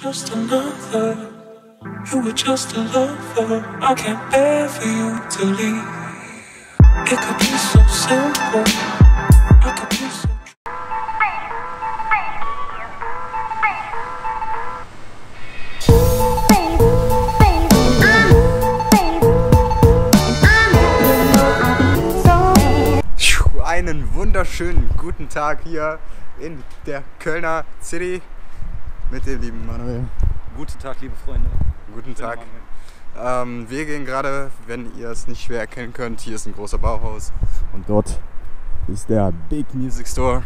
just another. You were just a lover. I can't bear for you to leave. It could be so simple. I could be so. Einen wunderschönen guten Tag hier in der Kölner City mit dem lieben Manuel. Guten Tag, liebe Freunde. Guten Tag. Wir gehen gerade, wenn ihr es nicht schwer erkennen könnt, hier ist ein großer Bauhaus und dort ist der Big Music Store.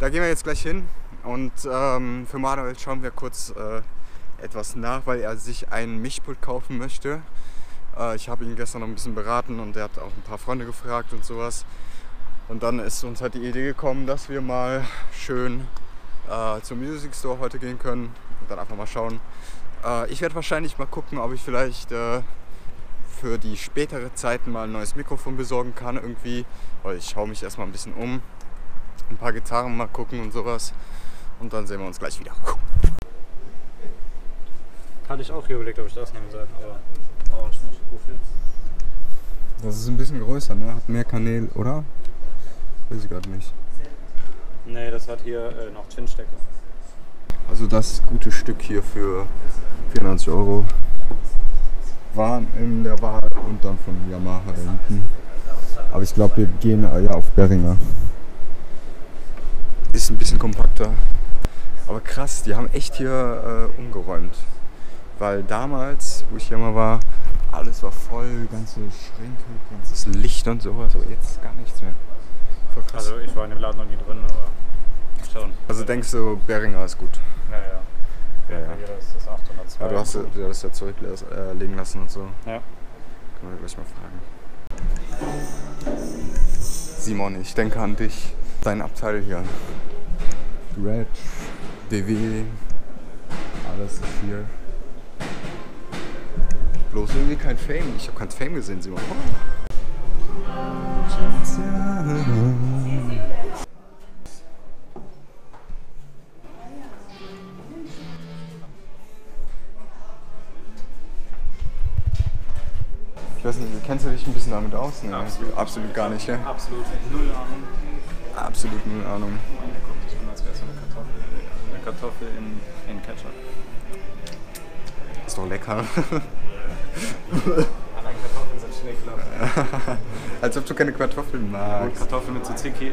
Da gehen wir jetzt gleich hin und für Manuel schauen wir kurz etwas nach, weil er sich einen Mischpult kaufen möchte. Ich habe ihn gestern noch ein bisschen beraten und er hat auch ein paar Freunde gefragt und sowas. Und dann ist uns halt die Idee gekommen, dass wir mal schön zum Musicstore heute gehen können und dann einfach mal schauen. Ich werde wahrscheinlich mal gucken, ob ich vielleicht für die spätere Zeiten mal ein neues Mikrofon besorgen kann irgendwie. Weil ich schaue mich erstmal ein bisschen um, ein paar Gitarren mal gucken und sowas. Und dann sehen wir uns gleich wieder. Hatte ich auch hier überlegt, ob ich das nehmen soll, aber ich muss wofür. Das ist ein bisschen größer, ne? Hat mehr Kanäle, oder? Weiß ich gerade nicht. Nee, das hat hier noch Chinstecker. Also das gute Stück hier für 94 Euro waren in der Wahl und dann von Yamaha hinten. Aber ich glaube, wir gehen ja auf Behringer. Ist ein bisschen kompakter. Aber krass, die haben echt hier umgeräumt. Weil damals, wo ich hier mal war, alles war voll, ganze Schränke, ganzes Licht und sowas, aber jetzt gar nichts mehr. Also ich war in dem Laden noch nie drin, aber schon. Also denkst du, Behringer ist gut? Naja. Ja. Das ist das 802. Ja, du hast ja das ja zurücklegen lassen und so. Ja. Können wir gleich mal fragen. Simon, ich denke an dich. Dein Abteil hier. Red, DW, alles ist hier. Bloß irgendwie kein Fame. Ich habe kein Fame gesehen, Simon. Ich weiß nicht, kennst du dich ein bisschen damit aus? Ne? Absolut gar nicht, ja? Absolut null Ahnung. Absolut null Ahnung. Man, der guckt dich an, als wäre es so eine Kartoffel. Eine Kartoffel in Ketchup. Ist doch lecker. Allein Kartoffeln sind schlecht. Als ob du keine Kartoffeln magst. Kartoffeln mit Tzatziki, okay,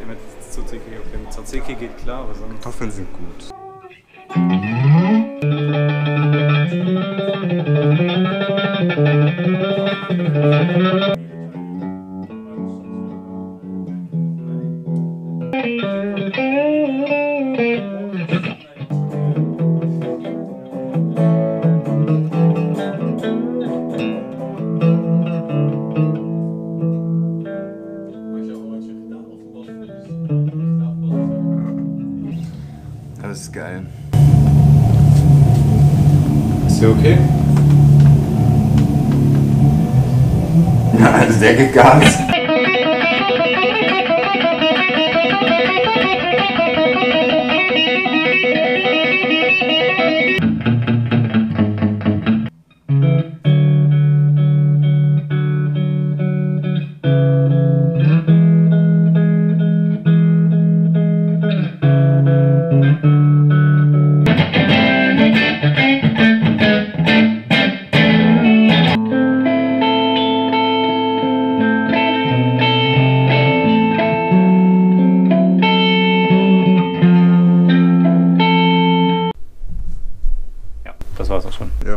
mit Tzatziki geht klar, aber sonst... Kartoffeln sind gut. Das ist geil. Ist der okay? Ja, also der geht gar nicht.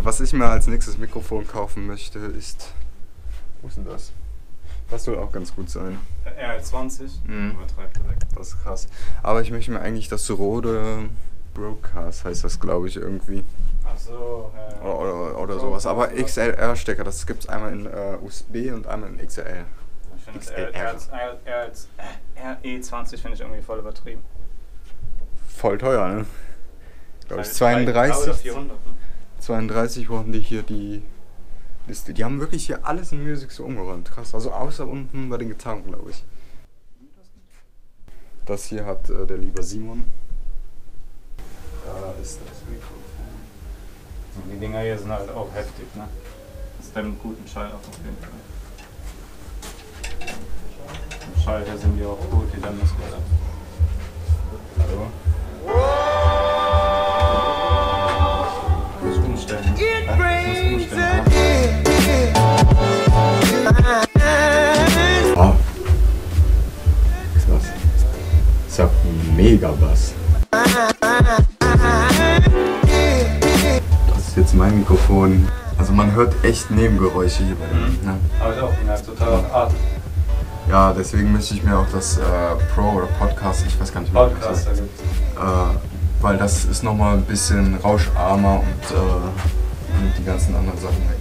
Was ich mir als nächstes Mikrofon kaufen möchte, ist... Wo ist denn das? Das soll auch ganz gut sein. RL20? Mhm. Das ist krass. Aber ich möchte mir eigentlich das Rode Broadcast, heißt das glaube ich irgendwie. Ach so. Oder sowas. Aber XLR-Stecker, das gibt es einmal in USB und einmal in XLR. Ich finde das RE20 finde ich irgendwie voll übertrieben. Voll teuer, ne? Glaube ich 32. Oder 400, ne? 32 waren die hier die Liste. Die haben wirklich hier alles in Musik so umgeräumt. Krass. Also außer unten bei den Gitarren, glaube ich. Das hier hat der liebe Simon. Da ist das Mikrofon. die Dinger hier sind halt auch heftig, ne? Das ist einen guten Schall auf jeden Fall. Im Schall her sind die auch gut, die dann Muskeln. Hallo? Ich muss umstellen. Wow. Krass. Ist ja mega Bass. Das ist jetzt mein Mikrofon. Also man hört echt Nebengeräusche hier bei mir. Ne? Hab ich auch gemerkt, total auf Atem. Ja, deswegen möchte ich mir auch das Pro oder Podcast, ich weiß gar nicht mehr. Podcast, das heißt. Weil das ist nochmal ein bisschen rauscharmer und die ganzen anderen Sachen weg.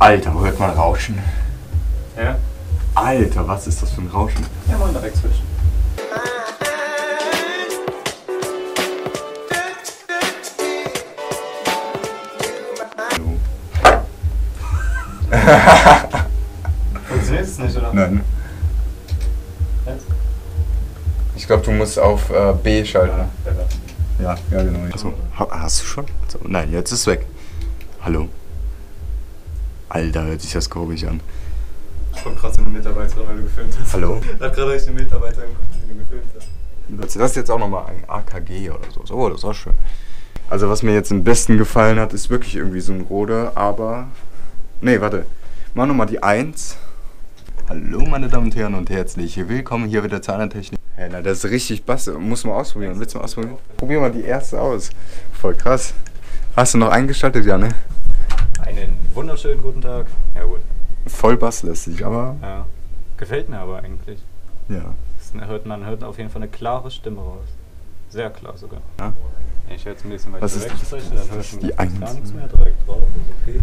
Alter, hört man Rauschen? Ja. Alter, was ist das für ein Rauschen? Ja, mal direkt switchen. Funktioniert es nicht, oder? Nein. Jetzt? Ich glaube, du musst auf B schalten. Ja, ja, genau. Also, hast du schon? Also, nein, jetzt ist es weg. Hallo. Alter, hört sich das komisch an. Ich war gerade eine Mitarbeiterin, weil du gefilmt hast. Hallo? Ich hab gerade eine Mitarbeiterin, die du gefilmt hast. Das ist jetzt auch nochmal ein AKG oder so. Oh, das ist auch schön. Also was mir jetzt am besten gefallen hat, ist wirklich irgendwie so ein Rode, aber... Nee, warte. Mach nochmal die 1. Hallo meine Damen und Herren und herzlich willkommen hier wieder zur anderen Technik. Hey, na, das ist richtig Bass. Muss man ausprobieren. Willst du mal ausprobieren? Probier mal die erste aus. Voll krass. Hast du noch eingeschaltet, Janne? Einen wunderschönen guten Tag. Ja gut. Voll basslässig, aber... Ja. Gefällt mir aber eigentlich. Ja. Man hört auf jeden Fall eine klare Stimme raus. Sehr klar sogar. Ja. Ich höre jetzt ein bisschen weiter weg, dann höre ich gar nichts mehr direkt drauf. Okay.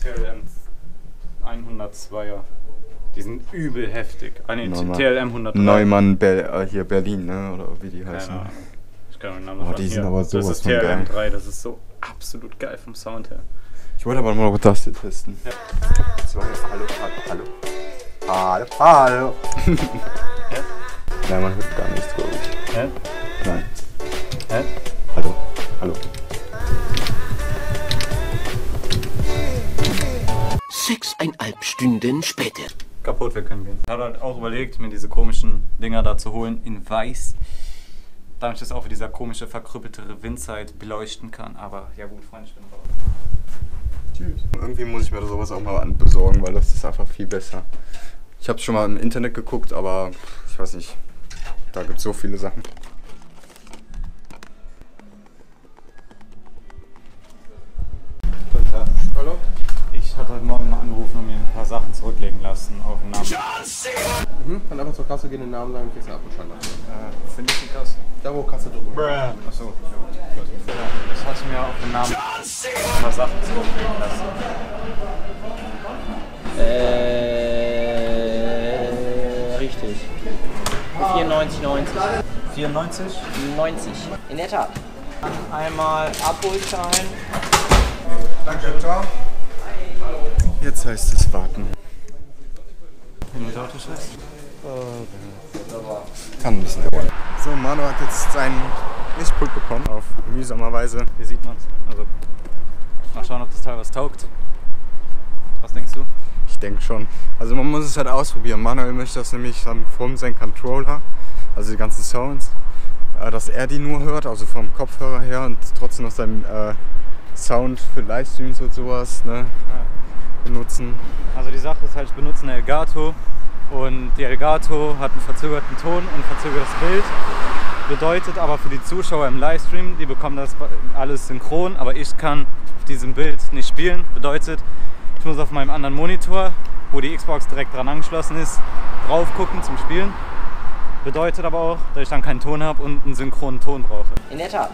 TLM 102er. Die sind übel heftig. Ah ne, TLM 103. Neumann, hier Berlin, ne? Oder wie die heißen. Keine Ahnung. Ich kann den Namen nicht sagen. Die sind aber sowas von geil. Das ist TLM 3, das ist so absolut geil vom Sound her. Ich wollte aber mal das hier testen. Ja. Hallo, hallo, hallo. Hallo, hallo. Hä? Nein, man hört gar nichts, glaube ich. Hä? Nein. Hä? Hallo, hallo. Sechseinhalb Stunden später. Kaputt, wir können gehen. Ich habe halt auch überlegt, mir diese komischen Dinger da zu holen in weiß. Da ich das auch wie dieser komische, verkrüppelte Windzeit beleuchten kann. Aber ja gut, Freunde, ich bin raus. Tschüss. Irgendwie muss ich mir sowas auch mal besorgen, weil das ist einfach viel besser. Ich habe schon mal im Internet geguckt, aber ich weiß nicht, da gibt es so viele Sachen. Hallo? Ich hatte heute Morgen mal angerufen und mir ein paar Sachen zurücklegen lassen auf den Namen. Dann einfach zur Kasse gehen, den Namen sagen, kriegst du abgeschaltet. Wo finde ich die Kasse? Da wo Kasse drüber. Bruh. Achso, ja gut. Ich hatte mir auf den Namen ein paar Sachen zurücklegen lassen. Richtig. 94,90. 94? 90. In der Tat. Einmal Abholschein. Danke, ciao. Jetzt heißt es warten. Wenn du das Auto scheißt? Kann ein bisschen dauern. So, Manu hat jetzt seinen Mischpult bekommen, auf mühsamer Weise. Hier sieht man es. Also, mal schauen, ob das Teil was taugt. Was denkst du? Ich denke schon. Also man muss es halt ausprobieren. Manuel möchte das nämlich von seinem Controller, also die ganzen Sounds, dass er die nur hört, also vom Kopfhörer her und trotzdem noch seinem Sound für Livestreams und sowas, ne? Ja. Benutzen. Also die Sache ist halt, ich benutze eine Elgato und die Elgato hat einen verzögerten Ton und ein verzögertes Bild. Bedeutet aber für die Zuschauer im Livestream, die bekommen das alles synchron, aber ich kann auf diesem Bild nicht spielen. Bedeutet, ich muss auf meinem anderen Monitor, wo die Xbox direkt dran angeschlossen ist, drauf gucken zum Spielen. Bedeutet aber auch, dass ich dann keinen Ton habe und einen synchronen Ton brauche. In der Tat.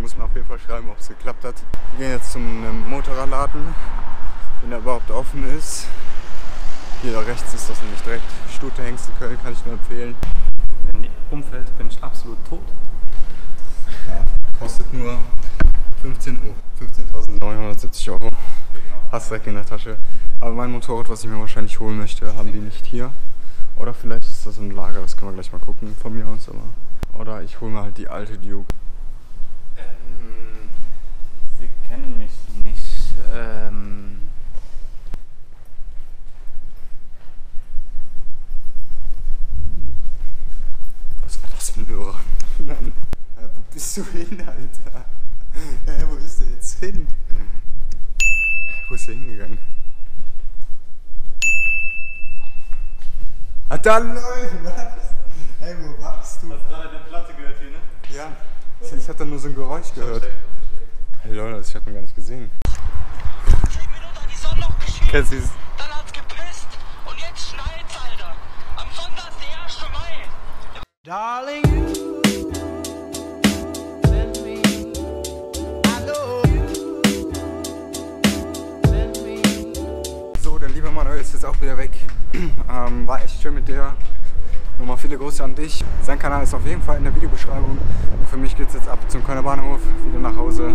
Muss man auf jeden Fall schreiben, ob es geklappt hat. Wir gehen jetzt zum Motorradladen, wenn er überhaupt offen ist. Hier rechts ist das nämlich direkt. Stutehengst in Köln kann ich nur empfehlen. Wenn die umfällt, bin ich absolut tot. Ja, kostet nur 15.970 Euro. Hast direkt in der Tasche. Aber mein Motorrad, was ich mir wahrscheinlich holen möchte, haben die nicht hier. Oder vielleicht ist das im Lager, das können wir gleich mal gucken von mir aus. Aber. Oder ich hole mir halt die alte Duke. Sie kennen mich nicht. Was war das für ein Hörer? Nein. Wo bist du hin, Alter? Wo bist du jetzt hin? Wo ist er hingegangen? Ah, da läuft was? Ey, wo warst du? Hast du gerade eine Platte gehört hier, ne? Ja. Ich hab da nur so ein Geräusch gehört. Hey Leute, ich hab ihn gar nicht gesehen. 10 Minuten an die Sonne noch geschieden. Dann hat's gepisst und jetzt schneit's, Alter. Am Sonntag ist der 1. Mai. Darling, you. Manuel ist jetzt auch wieder weg. War echt schön mit dir. Nochmal viele Grüße an dich. Sein Kanal ist auf jeden Fall in der Videobeschreibung. Und für mich geht's jetzt ab zum Kölner Bahnhof, wieder nach Hause.